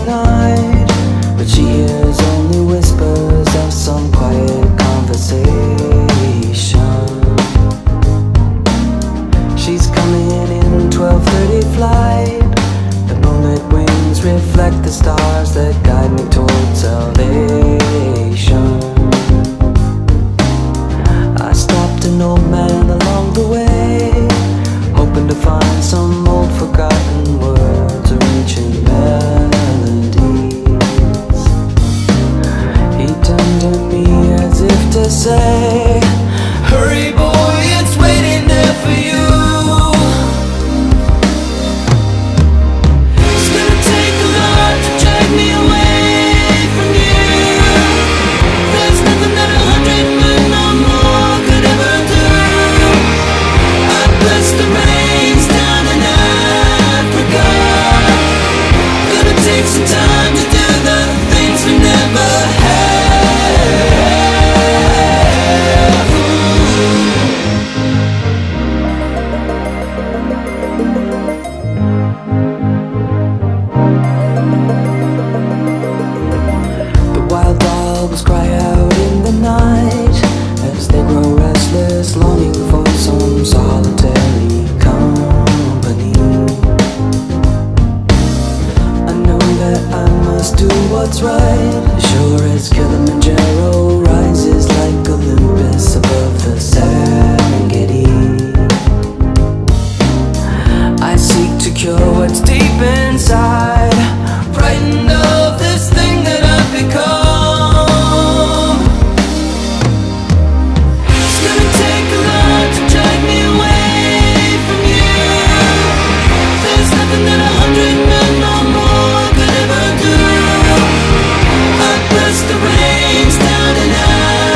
tonight, but she hears only whispers of some quiet conversation. She's coming in 12:30 flight. The moonlit wings reflect the stars that guide me towards salvation. I stopped an old man along the way, hoping to find some old forgotten words or ancient melodies. He turned to me as if to say, "Hurry boy, it's waiting there for you. It's gonna take a lot to drag me away from you. There's nothing that 100 men or more could ever do. I bless the rains down in Africa. Gonna take some time to do the things we never had." The wild dogs cry out in the night as they grow restless, longing for some solitary company. I know that I must do what's right, sure as Kilimanjaro rises like Olympus above the Serengeti. I seek to cure what's deep inside, frightened of this thing that I've become. It's gonna take a lot to drag me away from you. There's nothing that 100 men or more could ever do. I bless the rains down in Africa.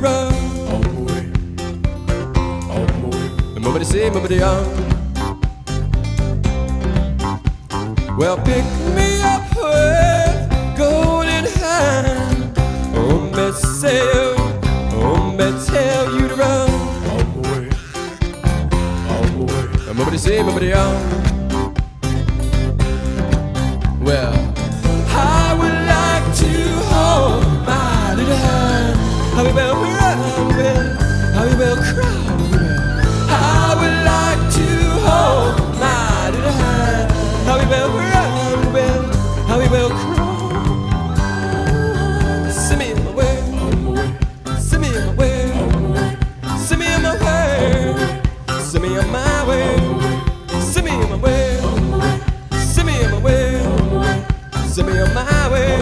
run. Well, pick me up with golden hand. Oh, Bethel, oh, Bethel, you to run. Oh boy, nobody say, nobody on. Well, I would like to hold my little hand. How about we run? How about we cry? I would like to hold my little hand. How about we run? How about cry? Send me my way. Send me my way. Send me my way. Send me my way. Send me my way. Send me my way. Send me on my way.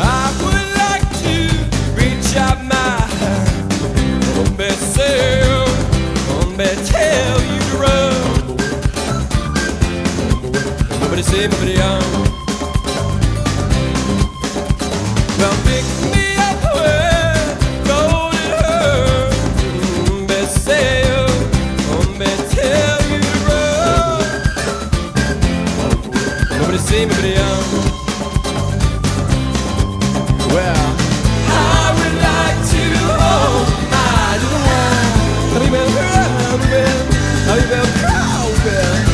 I would like to reach out my hand. On Bethel, you to run. Well, pick me up with golden hair. Bethel, you to run. Nobody see me, but young. Well, I would like to hold my little hand. How you been? How you been? How you been?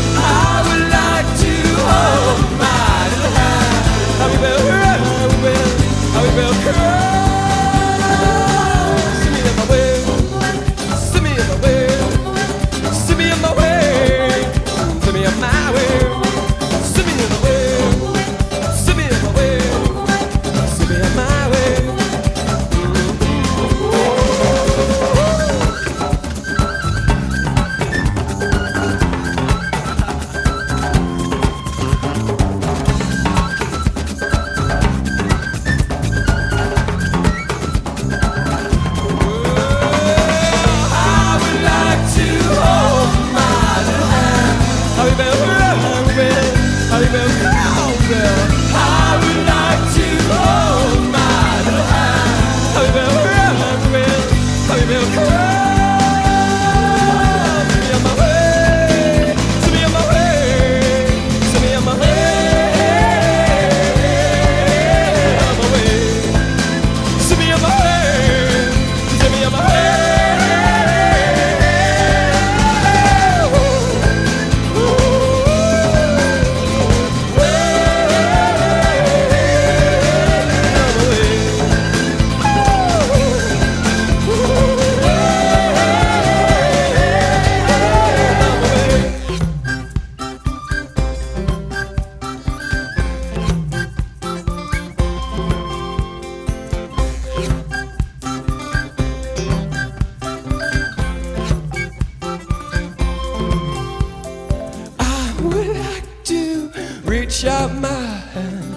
Reach out my hand.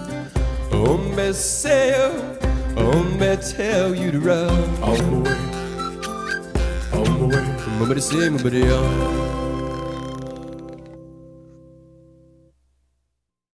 Oh, Bethel, oh, Bethel, you to run. All the way, all the way. Nobody say, nobody else.